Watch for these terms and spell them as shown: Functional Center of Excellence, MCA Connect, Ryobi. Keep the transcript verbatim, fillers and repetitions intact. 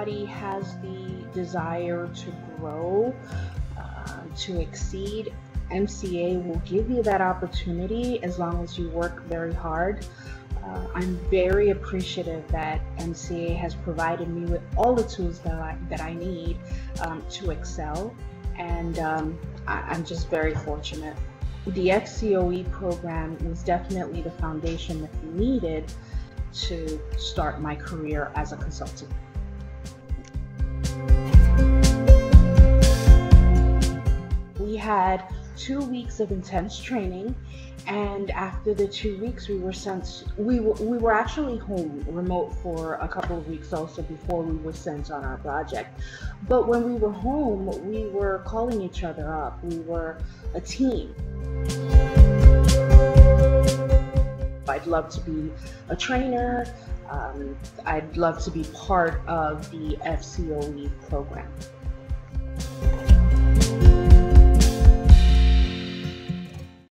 everybody has the desire to grow, uh, to exceed, M C A will give you that opportunity as long as you work very hard. Uh, I'm very appreciative that M C A has provided me with all the tools that I, that I need um, to excel, and um, I, I'm just very fortunate. The F C O E program was definitely the foundation that I needed to start my career as a consultant. We had two weeks of intense training, and after the two weeks we were sent we were, we were actually home remote for a couple of weeks also before we were sent on our project. But when we were home, we were calling each other up. We were a team. I'd love to be a trainer. um, I'd love to be part of the F C O E program.